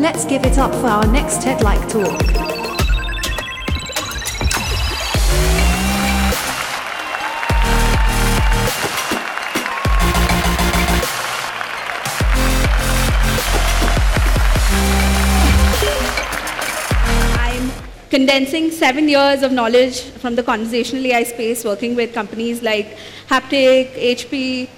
Let's give it up for our next TED-like talk. I'm condensing 7 years of knowledge from the conversational AI space, working with companies like Haptik, HP,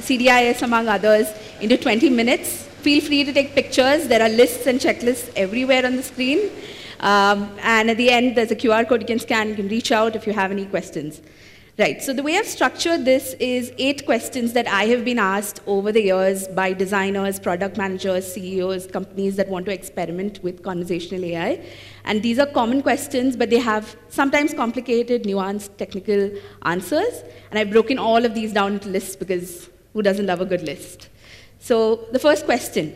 CDIS, among others, into 20 minutes. Feel free to take pictures. There are lists and checklists everywhere on the screen. And at the end, there's a QR code you can scan. You can reach out if you have any questions. Right, so the way I've structured this is 8 questions that I have been asked over the years by designers, product managers, CEOs, companies that want to experiment with conversational AI. And these are common questions, but they have sometimes complicated, nuanced, technical answers. And I've broken all of these down into lists because who doesn't love a good list? So the first question,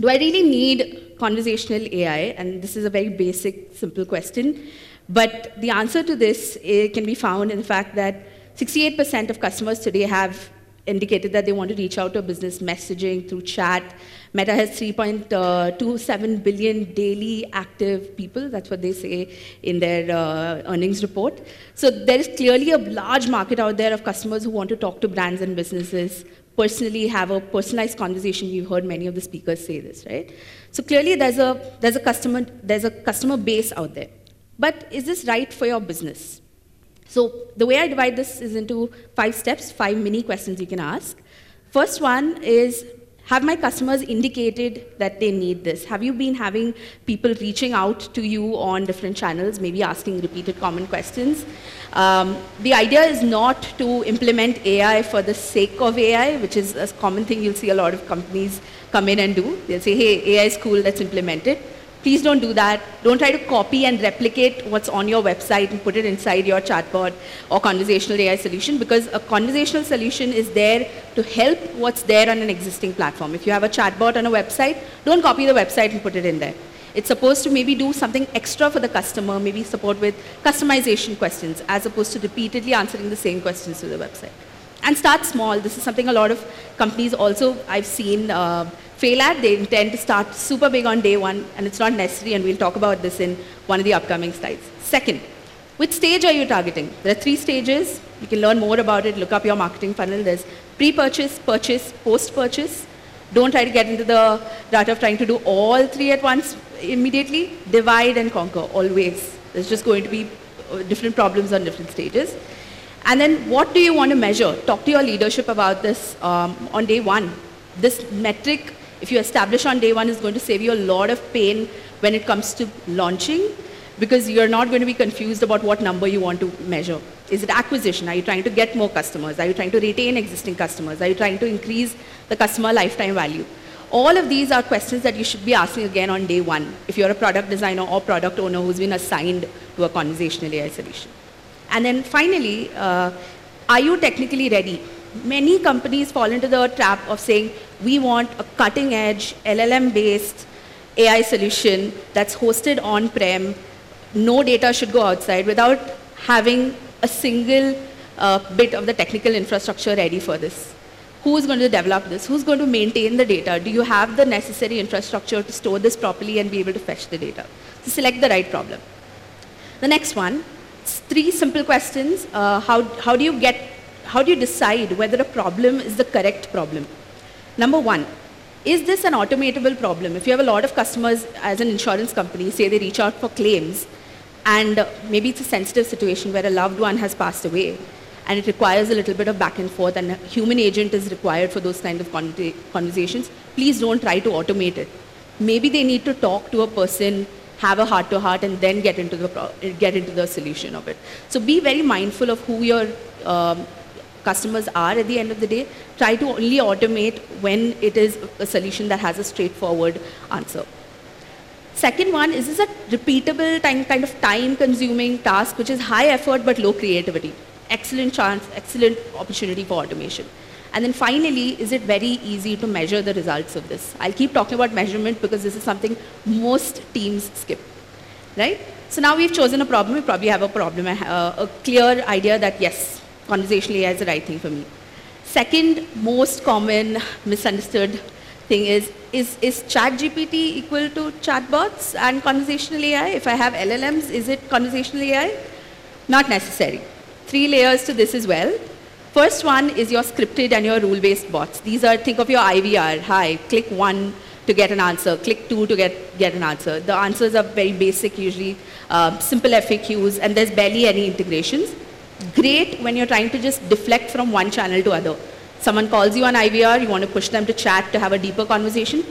do I really need conversational AI? And this is a very basic, simple question. But the answer to this can be found in the fact that 68% of customers today have indicated that they want to reach out to a business messaging through chat. Meta has 3.27 billion daily active people. That's what they say in their earnings report. So there is clearly a large market out there of customers who want to talk to brands and businesses, personally have a personalized conversation. We've heard many of the speakers say this, right? So clearly there's a customer base out there. But is this right for your business? So the way I divide this is into 5 steps, 5 mini questions you can ask. First one is, have my customers indicated that they need this? Have you been having people reaching out to you on different channels, maybe asking repeated common questions? The idea is not to implement AI for the sake of AI, which is a common thing you'll see a lot of companies come in and do. They'll say, hey, AI is cool, let's implement it. Please don't do that. Don't try to copy and replicate what's on your website and put it inside your chatbot or conversational AI solution, because a conversational solution is there to help what's there on an existing platform. If you have a chatbot on a website, don't copy the website and put it in there. It's supposed to maybe do something extra for the customer, maybe support with customization questions, as opposed to repeatedly answering the same questions through the website. And start small. This is something a lot of companies also I've seen fail at. They intend to start super big on day one, and it's not necessary, and we'll talk about this in one of the upcoming slides. Second, which stage are you targeting? There are 3 stages. You can learn more about it. Look up your marketing funnel. There's pre-purchase, purchase, post-purchase. Don't try to get into the rut of trying to do all 3 at once immediately. Divide and conquer, always. There's just going to be different problems on different stages. And then what do you want to measure? Talk to your leadership about this on day one. This metric, if you establish on day one, is going to save you a lot of pain when it comes to launching, because you're not going to be confused about what number you want to measure. Is it acquisition? Are you trying to get more customers? Are you trying to retain existing customers? Are you trying to increase the customer lifetime value? All of these are questions that you should be asking again on day one, if you're a product designer or product owner who's been assigned to a conversational AI solution. And then finally, are you technically ready? Many companies fall into the trap of saying, we want a cutting-edge, LLM-based AI solution that's hosted on-prem. No data should go outside, without having a single bit of the technical infrastructure ready for this. Who's going to develop this? Who's going to maintain the data? Do you have the necessary infrastructure to store this properly and be able to fetch the data? So select the right problem. The next one. 3 simple questions. How do you decide whether a problem is the correct problem? Number one, is this an automatable problem? If you have a lot of customers, as an insurance company, say they reach out for claims, and maybe it's a sensitive situation where a loved one has passed away, and it requires a little bit of back and forth, and a human agent is required for those kind of conversations, please don't try to automate it. Maybe they need to talk to a person, have a heart-to-heart, and then get into the solution of it. So be very mindful of who your customers are at the end of the day. Try to only automate when it is a solution that has a straightforward answer. Second one, is this a repeatable time-consuming task, which is high effort but low creativity? Excellent chance, excellent opportunity for automation. And then finally, is it very easy to measure the results of this? I'll keep talking about measurement because this is something most teams skip, right? So now we've chosen a problem. We probably have a problem, a clear idea that yes, conversational AI is the right thing for me. Second most common misunderstood thing is ChatGPT equal to chatbots and conversational AI? If I have LLMs, is it conversational AI? Not necessary. 3 layers to this as well. First one is your scripted and your rule-based bots. These are, think of your IVR. Hi, click 1 to get an answer. Click 2 to get an answer. The answers are very basic usually, simple FAQs, and there's barely any integrations. Great when you're trying to just deflect from one channel to other. Someone calls you on IVR, you want to push them to chat to have a deeper conversation,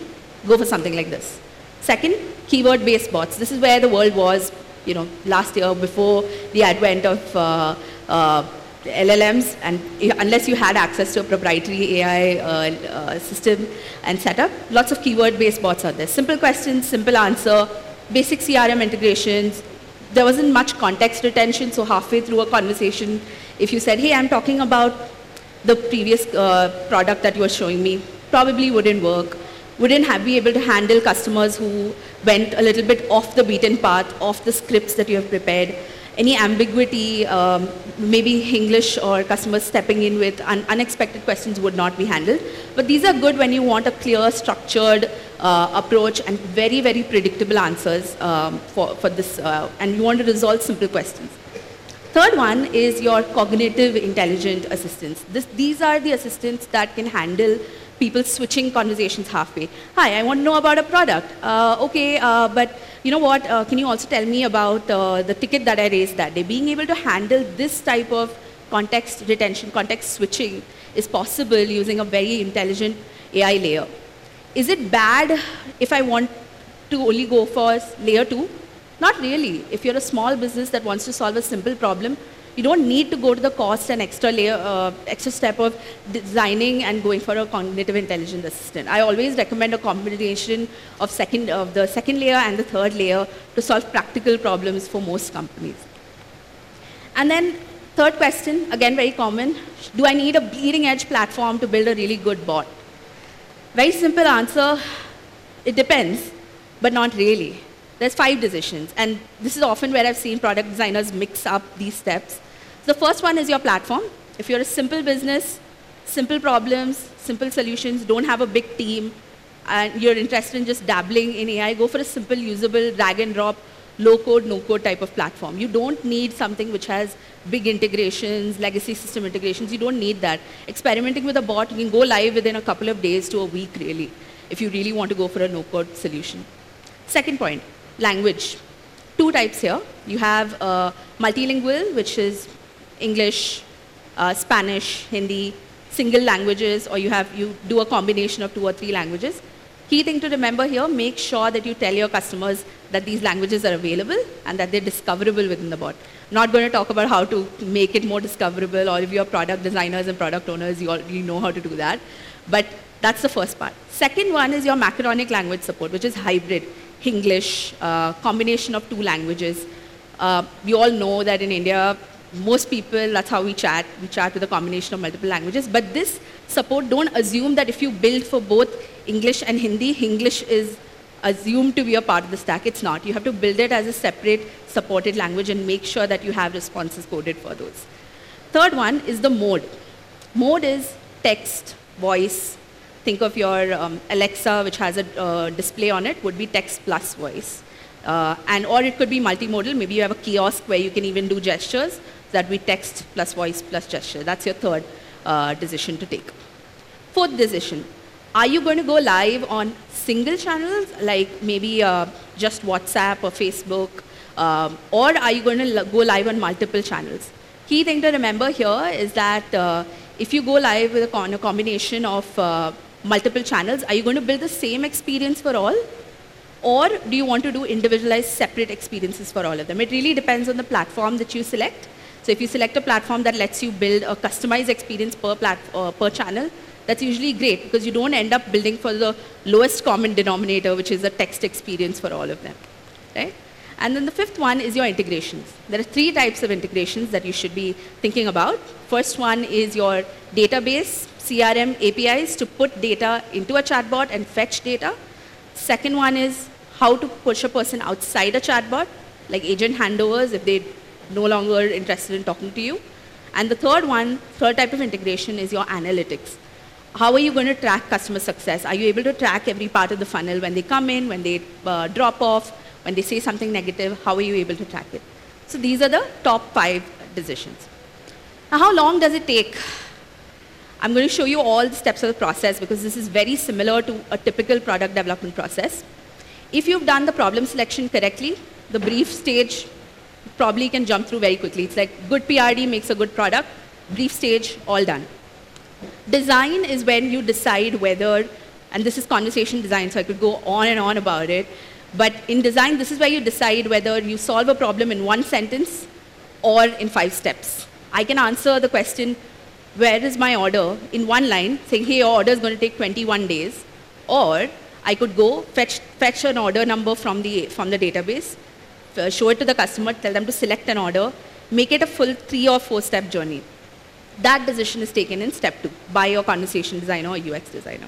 go for something like this. Second, keyword-based bots. This is where the world was, you know, last year before the advent of LLMs, and unless you had access to a proprietary AI system and setup, lots of keyword-based bots out there. Simple questions, simple answer, basic CRM integrations. There wasn't much context retention, so halfway through a conversation, if you said, hey, I'm talking about the previous product that you were showing me, probably wouldn't work, be able to handle customers who went a little bit off the beaten path, off the scripts that you have prepared. Any ambiguity, maybe English or customers stepping in with unexpected questions would not be handled. But these are good when you want a clear, structured approach and very, very predictable answers for this, and you want to resolve simple questions. Third one is your cognitive intelligent assistants. These are the assistants that can handle people switching conversations halfway. Hi, I want to know about a product. Okay, but you know what, can you also tell me about the ticket that I raised that day? Being able to handle this type of context retention, context switching is possible using a very intelligent AI layer. Is it bad if I want to only go for layer 2? Not really. If you're a small business that wants to solve a simple problem, you don't need to go to the cost and extra layer, extra step of designing and going for a cognitive intelligent assistant. I always recommend a combination of the second layer and the third layer to solve practical problems for most companies. And then third question, again very common, do I need a bleeding edge platform to build a really good bot? Very simple answer, it depends, but not really. There's 5 decisions, and this is often where I've seen product designers mix up these steps. The first one is your platform. If you're a simple business, simple problems, simple solutions, don't have a big team, and you're interested in just dabbling in AI, go for a simple, usable, drag and drop, low-code, no-code type of platform. You don't need something which has big integrations, legacy system integrations. You don't need that. Experimenting with a bot, you can go live within a couple of days to a week, really, if you really want to go for a no-code solution. Second point. Language. 2 types here. You have multilingual, which is English, Spanish, Hindi, single languages, or you do a combination of 2 or 3 languages. Key thing to remember here, make sure that you tell your customers that these languages are available and that they're discoverable within the bot. Not going to talk about how to make it more discoverable, or if you're product designers and product owners, you already know how to do that. But that's the first part. Second one is your macaronic language support, which is hybrid. English, combination of 2 languages. We all know that in India, most people, that's how we chat. We chat with a combination of multiple languages. But this support, don't assume that if you build for both English and Hindi, English is assumed to be a part of the stack. It's not. You have to build it as a separate supported language and make sure that you have responses coded for those. Third one is the mode. Mode is text, voice. Think of your Alexa, which has a display on it, would be text plus voice. Or it could be multimodal. Maybe you have a kiosk where you can even do gestures. That would be text plus voice plus gesture. That's your third decision to take. Fourth decision, are you going to go live on single channels, like maybe just WhatsApp or Facebook? Or are you going to go live on multiple channels? Key thing to remember here is that if you go live with a combination of multiple channels, are you going to build the same experience for all? Or do you want to do individualized separate experiences for all of them? It really depends on the platform that you select. So if you select a platform that lets you build a customized experience per channel, that's usually great because you don't end up building for the lowest common denominator, which is a text experience for all of them, right? And then the fifth one is your integrations. There are 3 types of integrations that you should be thinking about. First one is your database, CRM APIs to put data into a chatbot and fetch data. Second one is how to push a person outside a chatbot, like agent handovers if they're no longer interested in talking to you. And the third type of integration is your analytics. how are you going to track customer success? Are you able to track every part of the funnel when they come in, when they drop off, when they say something negative? How are you able to track it? So these are the top 5 decisions. Now, how long does it take? I'm going to show you all the steps of the process because this is very similar to a typical product development process. If you've done the problem selection correctly, the brief stage probably can jump through very quickly. It's like good PRD makes a good product, brief stage, all done. Design is when you decide whether, and this is conversation design, so I could go on and on about it, but in design, this is where you decide whether you solve a problem in one sentence or in 5 steps. I can answer the question, where is my order, in one line, saying, hey, your order is going to take 21 days, or I could go fetch an order number from the database, show it to the customer, tell them to select an order, make it a full 3 or 4-step journey. That decision is taken in step 2 by your conversation designer or UX designer.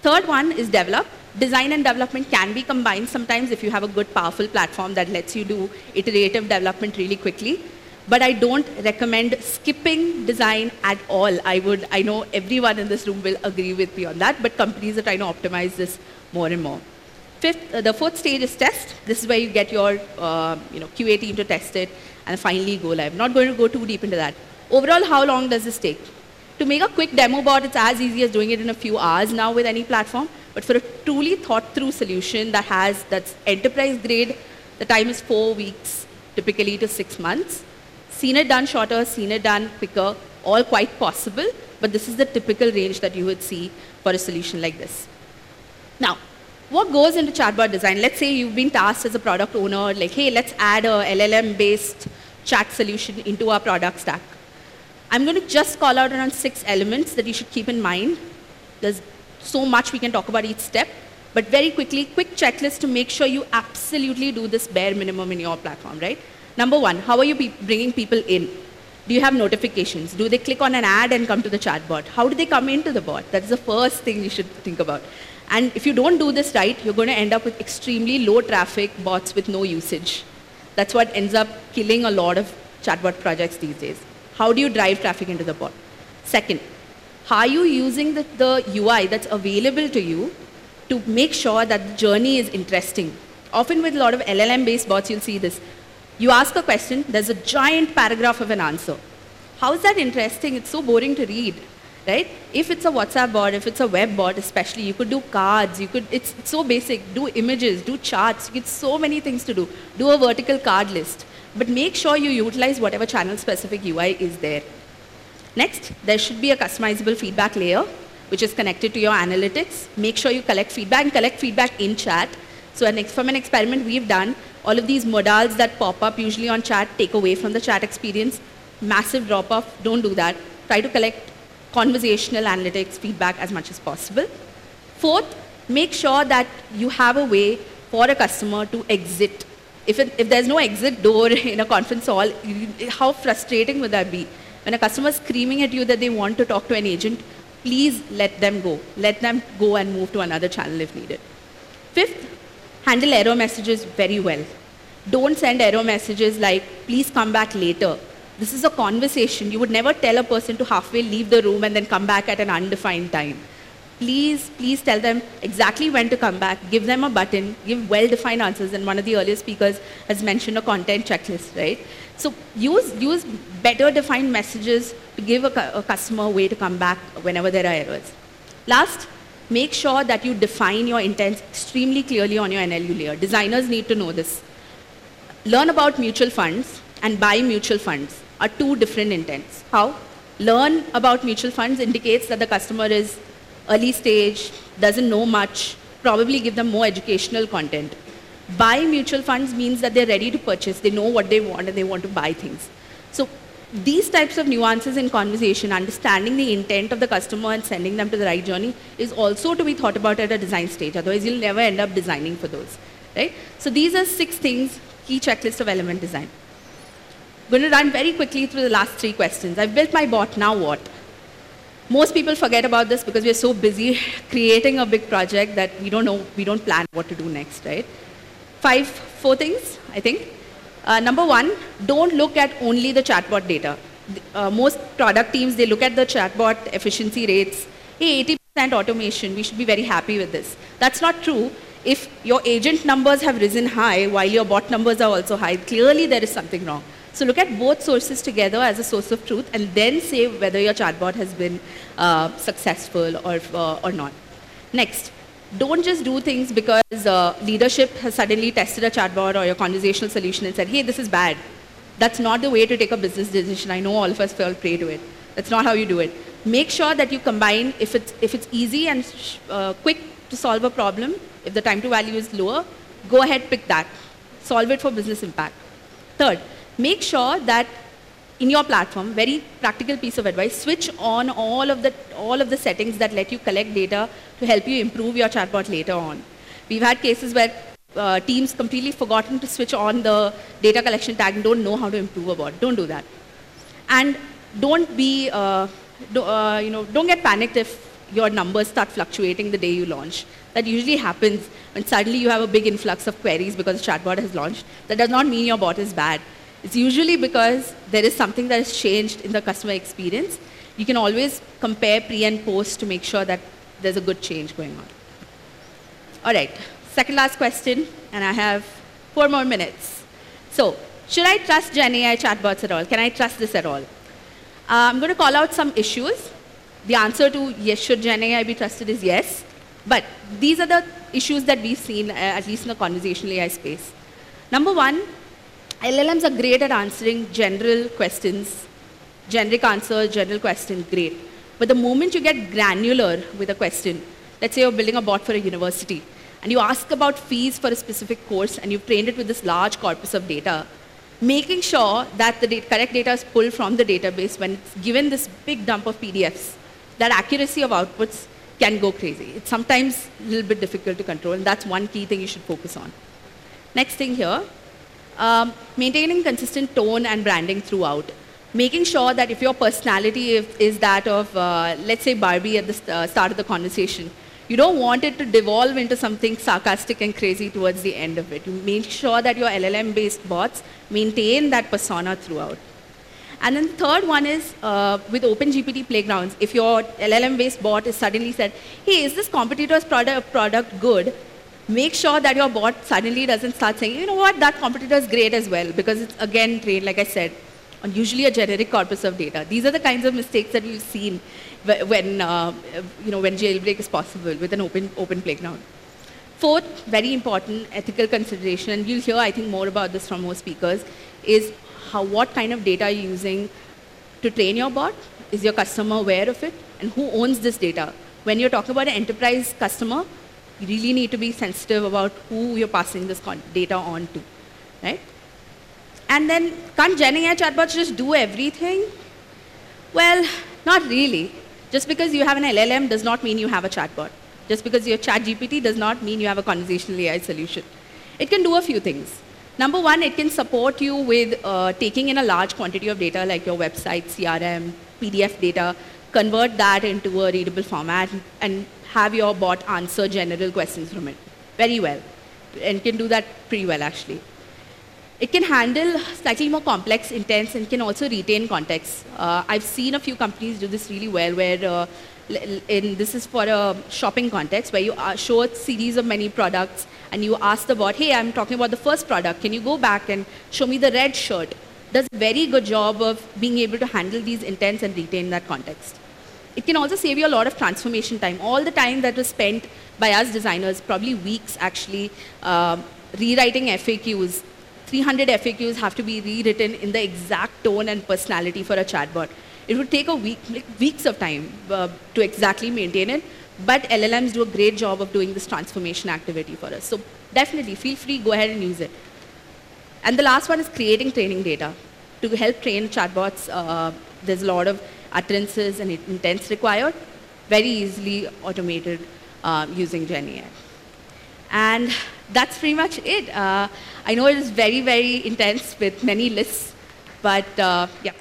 Third one is develop. Design and development can be combined sometimes if you have a good, powerful platform that lets you do iterative development really quickly. But I don't recommend skipping design at all. I know everyone in this room will agree with me on that, but companies are trying to optimize this more and more. The fourth stage is test. This is where you get your QA team to test it and finally go live. I'm not going to go too deep into that. Overall, how long does this take? To make a quick demo bot, it's as easy as doing it in a few hours now with any platform. But for a truly thought-through solution that's enterprise-grade, the time is 4 weeks, typically to 6 months. Seen it done shorter, seen it done quicker, all quite possible. But this is the typical range that you would see for a solution like this. Now, what goes into chatbot design? Let's say you've been tasked as a product owner, like, hey, let's add a LLM-based chat solution into our product stack. I'm going to just call out around 6 elements that you should keep in mind. There's so much we can talk about each step, but very quickly, quick checklist to make sure you absolutely do this bare minimum in your platform, right? Number 1, how are you bringing people in? Do you have notifications? Do they click on an ad and come to the chatbot? How do they come into the bot? That's the first thing you should think about. And if you don't do this right, you're going to end up with extremely low traffic bots with no usage. That's what ends up killing a lot of chatbot projects these days. How do you drive traffic into the bot? Second, how are you using the UI that's available to you to make sure that the journey is interesting? Often with a lot of LLM-based bots, you'll see this. You ask a question, there's a giant paragraph of an answer. How is that interesting? It's so boring to read, right? If it's a WhatsApp bot, if it's a web bot especially, you could do cards, it's so basic. Do images, do charts, you get so many things to do. Do a vertical card list. But make sure you utilize whatever channel-specific UI is there. Next, there should be a customizable feedback layer, which is connected to your analytics. Make sure you collect feedback and collect feedback in chat. So from an experiment we've done, all of these modals that pop up usually on chat take away from the chat experience. Massive drop-off, don't do that. Try to collect conversational analytics feedback as much as possible. Fourth, make sure that you have a way for a customer to exit. If there's no exit door in a conference hall, how frustrating would that be? When a customer is screaming at you that they want to talk to an agent, please let them go. Let them go and move to another channel if needed. Fifth, handle error messages very well. Don't send error messages like, please come back later. This is a conversation. You would never tell a person to halfway leave the room and then come back at an undefined time. Please tell them exactly when to come back. Give them a button. Give well-defined answers. And one of the earlier speakers has mentioned a content checklist, right? So use better-defined messages to give a customer a way to come back whenever there are errors. Last, make sure that you define your intents extremely clearly on your NLU layer. Designers need to know this. Learn about mutual funds and buy mutual funds are 2 different intents. How? Learn about mutual funds indicates that the customer is early stage, doesn't know much, probably give them more educational content. Buy mutual funds means that they're ready to purchase, they know what they want and they want to buy things. So these types of nuances in conversation, understanding the intent of the customer and sending them to the right journey is also to be thought about at a design stage, otherwise you'll never end up designing for those, right? So these are 6 things, key checklist of element design. I'm going to run very quickly through the last 3 questions. I've built my bot, now what? Most people forget about this because we're so busy creating a big project that we don't plan what to do next, right? 4 things, I think. Number 1, don't look at only the chatbot data. Most product teams, they look at the chatbot efficiency rates. hey, 80% automation, we should be very happy with this. That's not true. If your agent numbers have risen high while your bot numbers are also high, clearly there is something wrong. So look at both sources together as a source of truth and then say whether your chatbot has been successful or not. Next, don't just do things because leadership has suddenly tested a chatbot or your conversational solution and said, hey, this is bad. That's not the way to take a business decision. I know all of us fell prey to it. That's not how you do it. Make sure that you combine, if it's easy and quick to solve a problem, if the time to value is lower, go ahead, pick that. Solve it for business impact. Third, make sure that in your platform, very practical piece of advice, switch on all of the settings that let you collect data to help you improve your chatbot later on. We've had cases where teams completely forgotten to switch on the data collection tag and don't know how to improve a bot. Don't do that. And don't be, don't get panicked if your numbers start fluctuating the day you launch. That usually happens when suddenly you have a big influx of queries because a chatbot has launched. That does not mean your bot is bad. It's usually because there is something that has changed in the customer experience. You can always compare pre and post to make sure that there's a good change going on. All right, second last question, and I have 4 more minutes. So, should I trust Gen AI chatbots at all? Can I trust this at all? I'm going to call out some issues. The answer to yes, should Gen AI be trusted is yes. But these are the issues that we've seen, at least in the conversational AI space. Number one, LLMs are great at answering general questions. Generic answer, general question, great. But the moment you get granular with a question, let's say you're building a bot for a university, and you ask about fees for a specific course, and you've trained it with this large corpus of data, making sure that the correct data is pulled from the database when it's given this big dump of PDFs, that accuracy of outputs can go crazy. It's sometimes a little bit difficult to control, and that's one key thing you should focus on. Next thing here, maintaining consistent tone and branding throughout. Making sure that if your personality is that of, let's say, Barbie at the start of the conversation, you don't want it to devolve into something sarcastic and crazy towards the end of it. You make sure that your LLM-based bots maintain that persona throughout. And then the third one is with OpenGPT playgrounds, if your LLM-based bot is suddenly said, hey, is this competitor's product good? Make sure that your bot suddenly doesn't start saying, you know what, that competitor is great as well, because it's again trained, like I said, on usually a generic corpus of data. These are the kinds of mistakes that we've seen when jailbreak is possible with an open playground. Fourth, very important ethical consideration, and you'll hear, I think, more about this from more speakers, is what kind of data you're using to train your bot. Is your customer aware of it? And who owns this data? When you're talking about an enterprise customer, you really need to be sensitive about who you're passing this data on to, right? And then, can't Gen AI chatbots just do everything? Well, not really. Just because you have an LLM does not mean you have a chatbot. Just because you have ChatGPT does not mean you have a conversational AI solution. It can do a few things. Number one, it can support you with taking in a large quantity of data like your website, CRM, PDF data, convert that into a readable format and have your bot answer general questions from it very well. And can do that pretty well, actually. It can handle slightly more complex, intense, and can also retain context. I've seen a few companies do this really well, where this is for a shopping context, where you show a series of many products, and you ask the bot, hey, I'm talking about the first product. Can you go back and show me the red shirt? Does a very good job of being able to handle these intents and retain that context. It can also save you a lot of transformation time. All the time that was spent by us designers, probably weeks actually, rewriting FAQs, 300 FAQs have to be rewritten in the exact tone and personality for a chatbot. It would take a week, like weeks of time to exactly maintain it, but LLMs do a great job of doing this transformation activity for us. So definitely feel free, go ahead and use it. And the last one is creating training data. To help train chatbots, there's a lot of utterances and intents required, very easily automated using Gen AI. And that's pretty much it. I know it is very, very intense with many lists, but yeah.